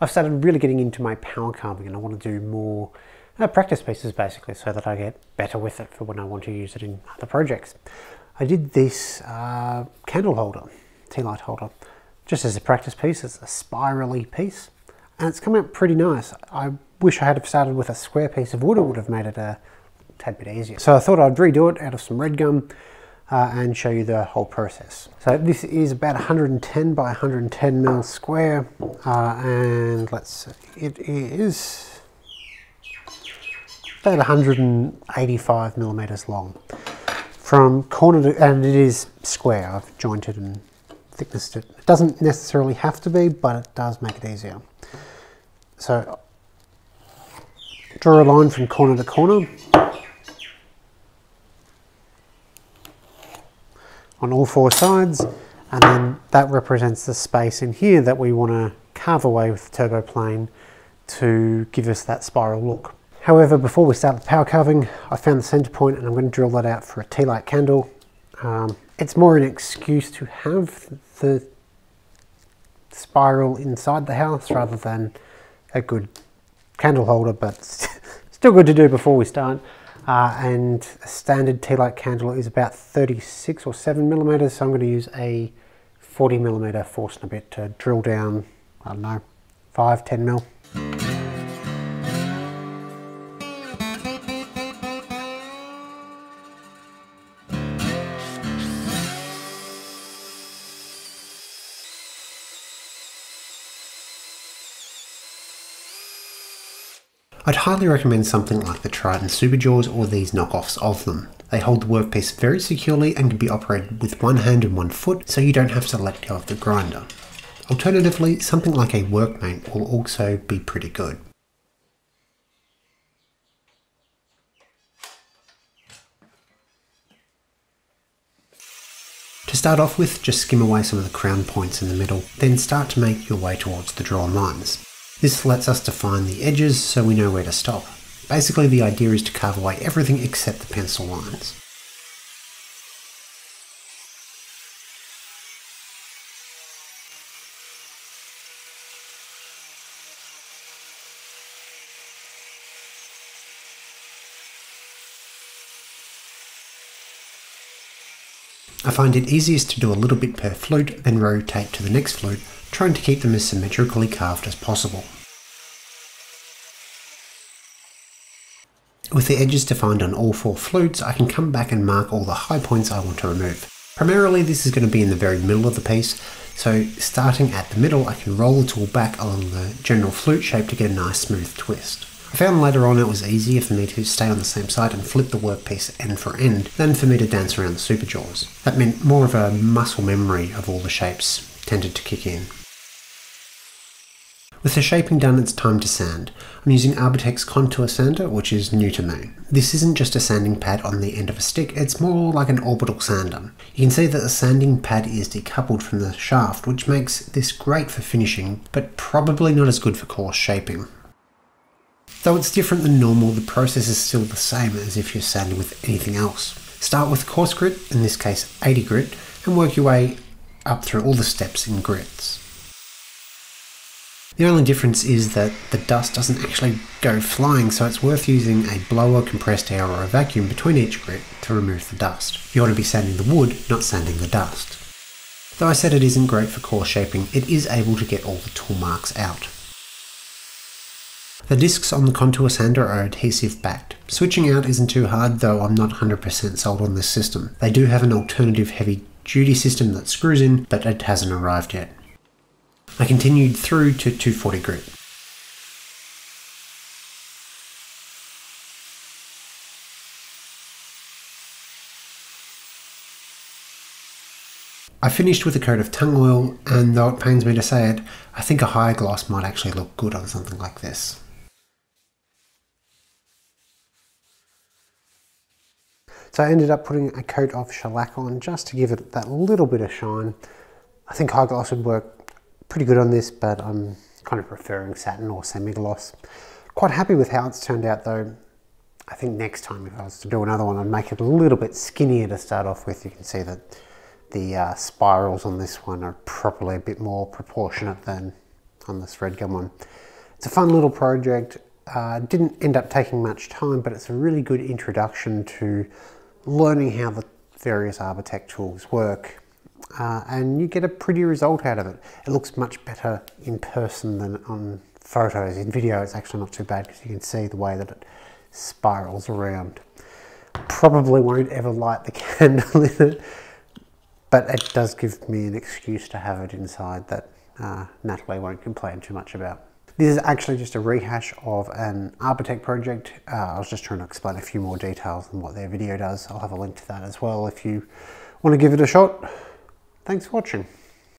I've started really getting into my power carving, and I want to do more practice pieces basically so that I get better with it for when I want to use it in other projects. I did this candle holder, tea light holder, just as a practice piece. It's a spirally piece and it's come out pretty nice. I wish I had started with a square piece of wood. It would have made it a tad bit easier. So I thought I'd redo it out of some red gum and show you the whole process. So this is about 110 by 110 mil square, and let's see, it is about 185 millimeters long from corner to, and it is square. I've jointed and thicknessed it. It doesn't necessarily have to be, but it does make it easier. So draw a line from corner to corner on all four sides, and then that represents the space in here that we want to carve away with the turboplane to give us that spiral look. However, before we start the power carving, I found the center point and I'm going to drill that out for a tea light candle. It's more an excuse to have the spiral inside the house rather than a good candle holder, but still good to do before we start. And a standard tea light candle is about 36 or 7 millimeters, so I'm going to use a 40 millimeter Forstner bit to drill down, I don't know, 5, 10 mil. I'd highly recommend something like the Triton Superjaws or these knockoffs of them. They hold the workpiece very securely and can be operated with one hand and one foot, so you don't have to let go of the grinder. Alternatively, something like a workmate will also be pretty good. To start off with, just skim away some of the crown points in the middle, then start to make your way towards the drawn lines. This lets us define the edges so we know where to stop. Basically, the idea is to carve away everything except the pencil lines. I find it easiest to do a little bit per flute, then rotate to the next flute, trying to keep them as symmetrically carved as possible. With the edges defined on all four flutes, I can come back and mark all the high points I want to remove. Primarily, this is going to be in the very middle of the piece, so starting at the middle, I can roll the tool back along the general flute shape to get a nice smooth twist. I found later on it was easier for me to stay on the same side and flip the workpiece end for end than for me to dance around the Superjaws. That meant more of a muscle memory of all the shapes tended to kick in. With the shaping done, it's time to sand. I'm using Arbortech's contour sander, which is new to me. This isn't just a sanding pad on the end of a stick, it's more like an orbital sander. You can see that the sanding pad is decoupled from the shaft, which makes this great for finishing, but probably not as good for coarse shaping. Though it's different than normal, the process is still the same as if you're sanding with anything else. Start with coarse grit, in this case 80 grit, and work your way up through all the steps in grits. The only difference is that the dust doesn't actually go flying, so it's worth using a blower, compressed air, or a vacuum between each grit to remove the dust. You want to be sanding the wood, not sanding the dust. Though I said it isn't great for coarse shaping, it is able to get all the tool marks out. The discs on the contour sander are adhesive backed. Switching out isn't too hard, though I'm not 100% sold on this system. They do have an alternative heavy duty system that screws in, but it hasn't arrived yet. I continued through to 240 grit. I finished with a coat of tung oil, and though it pains me to say it, I think a higher gloss might actually look good on something like this. So I ended up putting a coat of shellac on just to give it that little bit of shine. I think high gloss would work pretty good on this, but I'm kind of preferring satin or semi-gloss. Quite happy with how it's turned out though. I think next time if I was to do another one, I'd make it a little bit skinnier to start off with. You can see that the spirals on this one are probably a bit more proportionate than on this red gum one. It's a fun little project. Didn't end up taking much time, but it's a really good introduction to learning how the various Arbortech tools work. And you get a pretty result out of it. It looks much better in person than on photos. In video it's actually not too bad because you can see the way that it spirals around. Probably won't ever light the candle in it, but it does give me an excuse to have it inside that Natalie won't complain too much about. This is actually just a rehash of an Arbortech project. I was just trying to explain a few more details than what their video does. I'll have a link to that as well if you want to give it a shot. Thanks for watching.